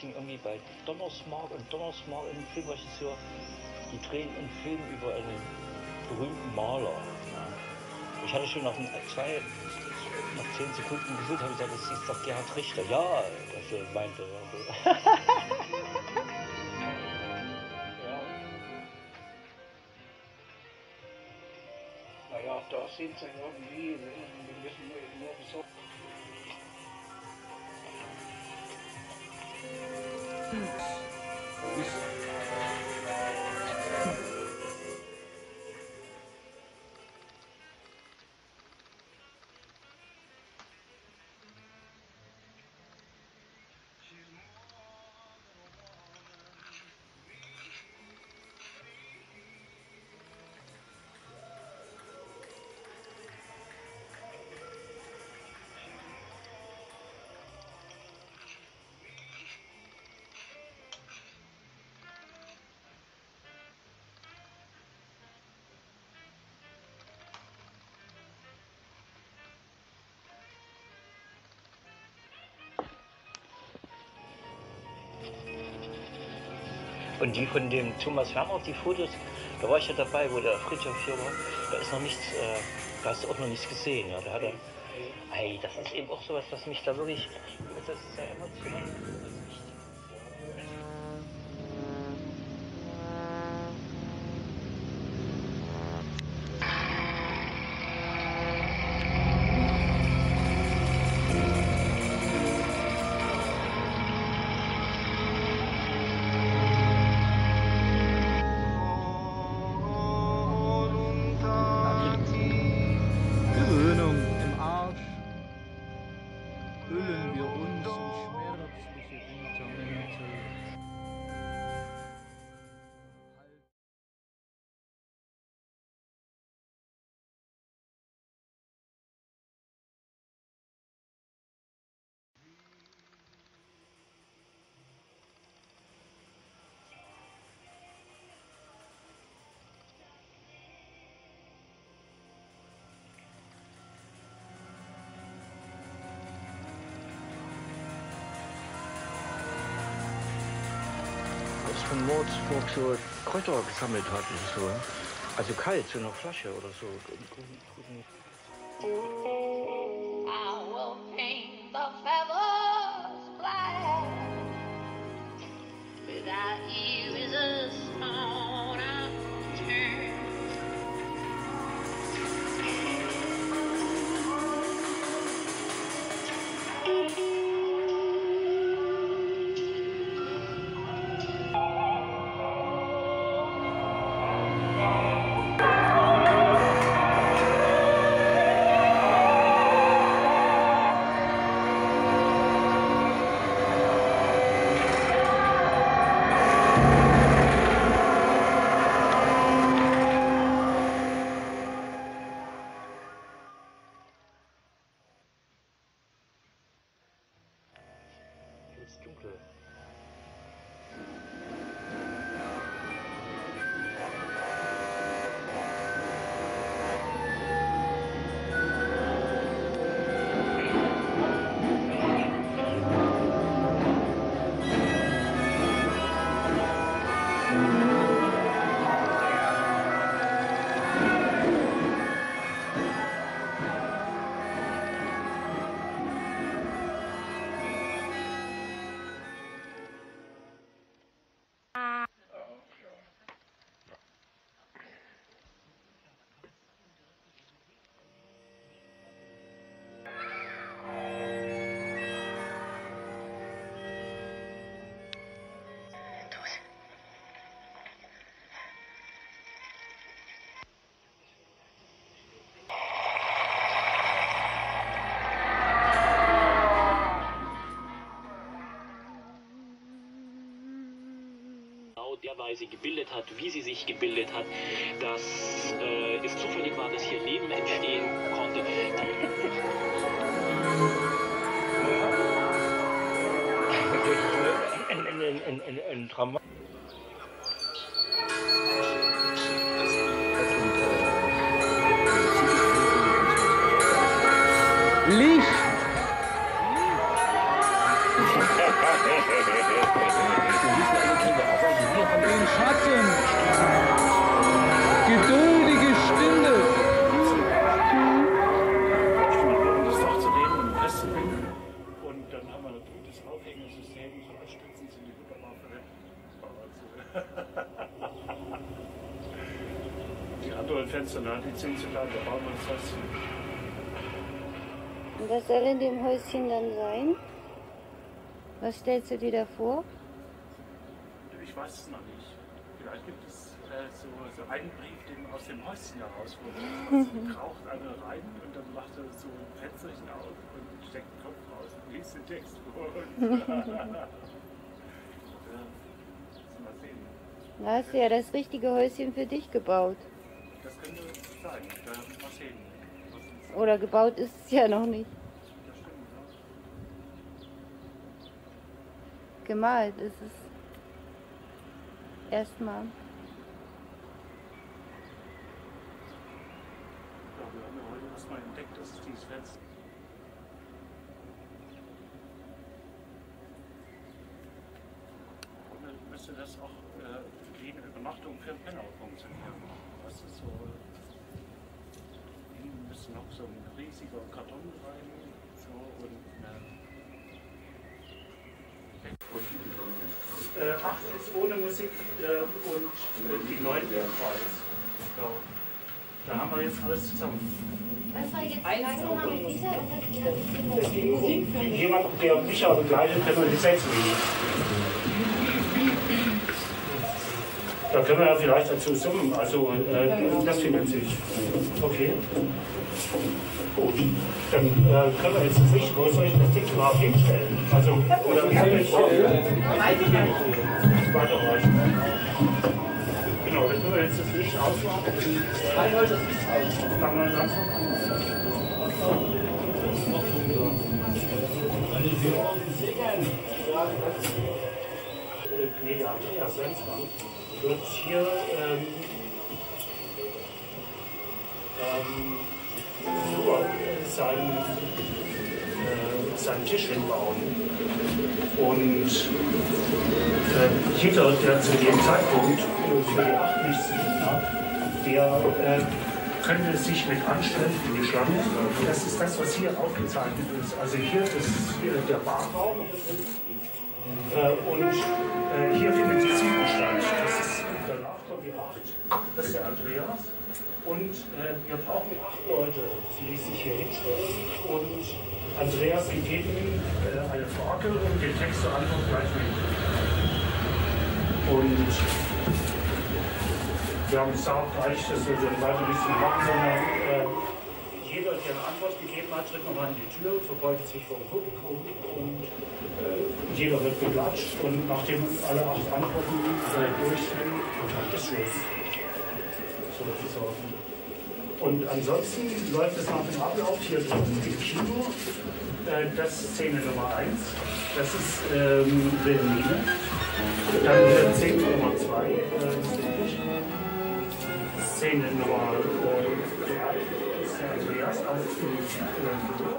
ging irgendwie bei Donnersmarck und Donnersmarck in den Filmregisseur. Die drehen einen Film über einen berühmten Maler. Ja. Ich hatte schon nach 10 Sekunden gefühlt, habe ich gesagt, das ist doch Gerhard Richter. Ja, das meinte er. Naja, da sind sie irgendwie, wir müssen nur besorgen. Und die von dem Thomas Werner, die Fotos, da war ich ja dabei, wo der Friedhof hier war, da ist noch nichts, da hast du auch noch nichts gesehen. Ja. Da hat er, ey, das ist eben auch sowas, was mich da wirklich, das ist ja emotional. Von Mordsburg so Kräuter gesammelt hat, so. Also kalt, so in einer Flasche oder so. I will paint the feathers black. Without you is a stone unturned. Der Weise gebildet hat, wie sie sich gebildet hat, dass es zufällig war, dass hier Leben entstehen konnte. Ein Drama. Licht! Nationalbeziehungsstaat der Baumannsfassung. Und was soll in dem Häuschen dann sein? Was stellst du dir da vor? Ich weiß es noch nicht. Vielleicht gibt es so einen Brief, den aus dem Häuschen heraus wurde. Man raucht einer rein und dann macht er so ein Fensterchen auf und steckt den Kopf raus und liest den Text vor. Mal sehen. Da hast du ja das richtige Häuschen für dich gebaut. Das können wir uns zeigen. Da muss man sehen. Oder gebaut ist es ja noch nicht. Das stimmt, ja. Gemalt ist es. Erstmal. Ja, wir haben ja heute erstmal entdeckt, dass es dieses Fenster ist. Und dann müsste das auch gegen Übernachtung für den Penner funktionieren. Das ist so. Hinten müsste noch so ein riesiger Karton rein, so, und eine 8 ist ohne Musik und die 9 wäre frei. Da haben wir jetzt alles zusammen. Was war jetzt das ging um jemanden, der Bücher begleitet, wenn man die 6 liest. Da können wir ja vielleicht dazu summen, also das finanziert sich. Okay. Gut. Dann können wir jetzt nicht, wo soll ich das Ding überhaupt hinstellen? Also, oder wie kann ich weiterreichen? Genau, dann können wir jetzt das Licht ausmachen. Kann man das Licht ausmachen? Kann man langsam wird hier seinen Tisch hinbauen. Und jeder, der zu dem Zeitpunkt für die 8 nicht hat, der könnte sich mit anstellen in die Schlange. Das ist das, was hier aufgezeichnet ist. Also hier ist der Barraum. Und hier findet die 7 statt. Das ist der Nachbar, die 8, das ist der Andreas. Und wir brauchen 8 Leute, die sich hier hinstellen. Und Andreas gibt jedem eine Frage und den Text zur Antwort gleich mit. Und wir haben gesagt, gleich, dass wir den weiter nichts machen, sondern jeder, der eine Antwort gegeben hat, tritt nochmal in die Tür, verbeugt sich vor dem Publikum und jeder wird geklatscht und nachdem alle 8 Antworten durch sind, Kontakt ist Schluss. Sozusagen. Und ansonsten läuft es nach dem Ablauf hier drüben im Kino. Das ist Szene Nummer 1. Das ist Wilhelmine. Dann wieder Szene Nummer 2. Szene Nummer 3 ist der Andreas auf dem Kino.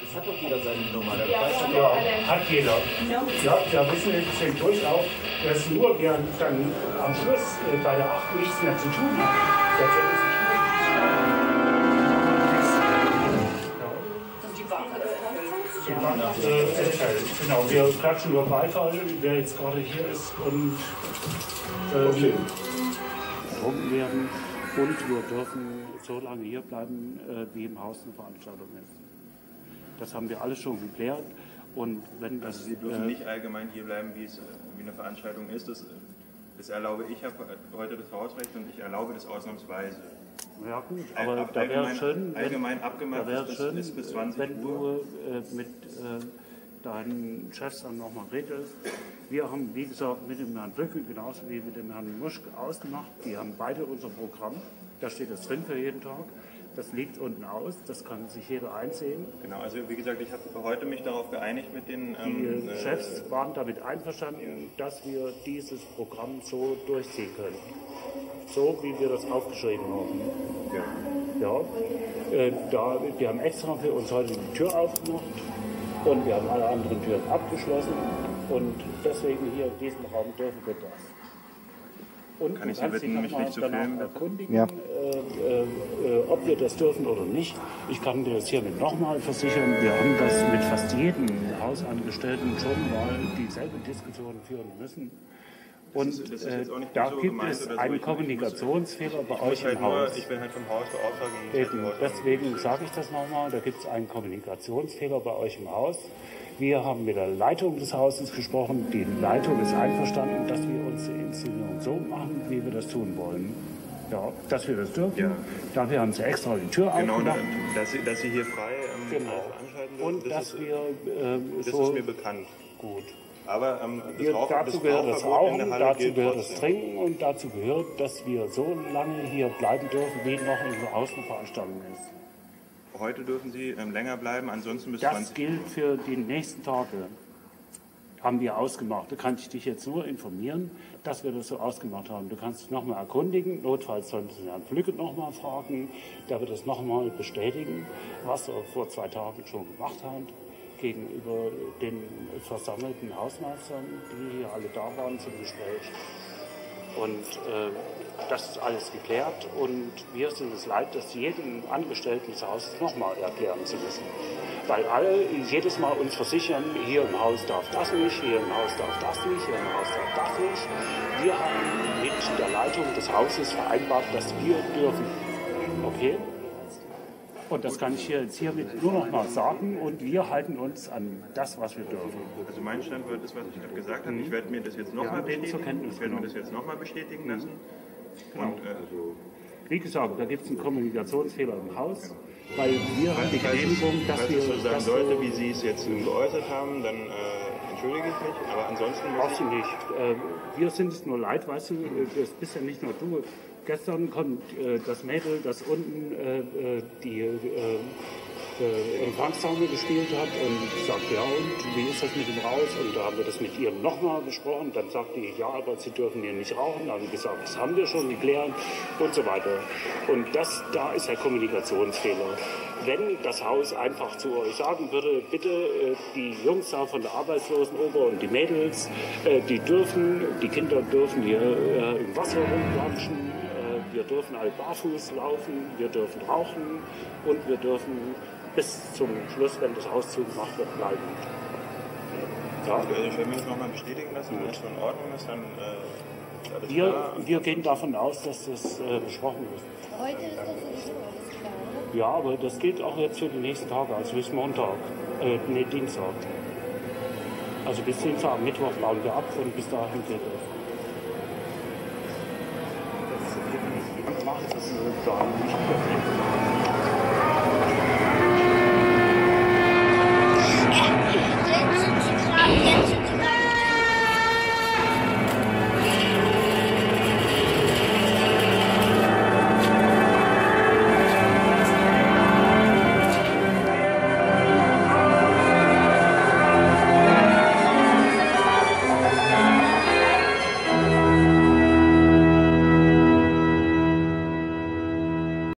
Das hat doch jeder seine Nummer. Ja, hat jeder. Ja, da wissen wir jetzt durchaus, dass nur wer dann am Schluss bei der 8 nichts mehr zu tun hat, der fällt sich nicht. Und die Bank hat das Ganze? Genau, wir klatschen über Beifall, wer jetzt gerade hier ist. Und okay. Werden. Und wir dürfen so lange hier bleiben, wie im Haus eine Veranstaltung ist. Das haben wir alles schon geklärt. Und wenn also Sie dürfen nicht allgemein hier bleiben, wie es wie eine Veranstaltung ist. Das erlaube ich, habe heute das Hausrecht und ich erlaube das ausnahmsweise. Ja gut, aber da wäre schön, allgemein abgemacht da ist bis 20 wenn Uhr. Du mit deinen Chefs dann nochmal redest. Wir haben, wie gesagt, mit dem Herrn Brücke genauso wie mit dem Herrn Muschke ausgemacht. Die haben beide unser Programm. Da steht das drin für jeden Tag. Das liegt unten aus, das kann sich jeder einsehen. Genau, also wie gesagt, ich habe heute mich darauf geeinigt mit den... die Chefs waren damit einverstanden, dass wir dieses Programm so durchziehen können. So, wie wir das aufgeschrieben haben. Ja. Die haben extra für uns heute die Tür aufgemacht und wir haben alle anderen Türen abgeschlossen. Und deswegen hier in diesem Raum dürfen wir das. Und kann ich Sie bitten, mich nicht zu filmen? Erkundigen, ja. Ob wir das dürfen oder nicht. Ich kann dir das hiermit nochmal versichern. Wir haben das mit fast jedem Hausangestellten schon mal dieselbe Diskussion führen müssen. Und da gibt es einen Kommunikationsfehler bei euch im Haus. Ich bin halt vom Haus beauftragt. Deswegen sage ich das nochmal, da gibt es einen Kommunikationsfehler bei euch im Haus. Wir haben mit der Leitung des Hauses gesprochen. Die Leitung ist einverstanden, dass wir unsere Inszenierung so machen, wie wir das tun wollen. Ja, dass wir das dürfen. Ja. Dafür haben sie extra die Tür aufgemacht. Genau, dass sie hier frei anschalten dürfen. Und dass wir das ist mir bekannt. Gut. Aber dazu gehört das Rauchen, dazu gehört das Trinken und dazu gehört, dass wir so lange hier bleiben dürfen, wie noch unsere Außenveranstaltung ist. Heute dürfen Sie länger bleiben, ansonsten bis 20 Uhr. Das gilt für die nächsten Tage. Haben wir ausgemacht. Da kann ich dich jetzt nur informieren, dass wir das so ausgemacht haben. Du kannst dich nochmal erkundigen, notfalls solltest du Herrn Flücke nochmal fragen, der wird das nochmal bestätigen, was wir vor 2 Tagen schon gemacht haben, gegenüber den versammelten Hausmeistern, die hier alle da waren zum Gespräch. Und das ist alles geklärt und wir sind es leid, das jedem Angestellten des Hauses nochmal erklären zu müssen. Weil alle jedes Mal uns versichern, hier im Haus darf das nicht, hier im Haus darf das nicht, hier im Haus darf das nicht. Wir haben mit der Leitung des Hauses vereinbart, dass wir dürfen. Okay? Und das kann ich jetzt hiermit nur noch mal sagen und wir halten uns an das, was wir dürfen. Also mein Standpunkt ist, was ich gerade gesagt habe. Ich werde mir das jetzt nochmal bestätigen. Ich werde mir das jetzt nochmal bestätigen lassen. Genau. Und, wie gesagt, da gibt es einen Kommunikationsfehler im Haus, weil wir haben die Genehmigung, dass wir... Wenn es so sein sollte, wie Sie es jetzt geäußert haben, dann entschuldige ich mich, aber ansonsten... Brauchst du nicht. Wir sind es nur leid, weißt du, das bist ja nicht nur du. Gestern kommt das Mädel, das unten die Empfangsdame gespielt hat und sagt, ja und, wie ist das mit dem Rauch? Und da haben wir das mit ihr nochmal besprochen. Dann sagt die, ja, aber sie dürfen hier nicht rauchen. Dann haben wir gesagt, das haben wir schon geklärt und so weiter. Und da ist der Kommunikationsfehler. Wenn das Haus einfach zu euch sagen würde, bitte die Jungs da von der Arbeitslosenoper und die Mädels, die Kinder dürfen hier im Wasser rumlatschen. Wir dürfen alle barfuß laufen, wir dürfen rauchen und wir dürfen bis zum Schluss, wenn das Haus zugemacht wird, bleiben. Ja. Also ich werde mir das nochmal bestätigen lassen, wenn das schon in Ordnung ist, dann ist alles klar. Wir gehen davon aus, dass das besprochen ist. Heute ist das sowieso alles klar. Ja, aber das gilt auch jetzt für die nächsten Tage, also bis Montag, Dienstag. Also bis Dienstag, Mittwoch bauen wir ab und bis dahin geht es. Machen, das ist gar nicht.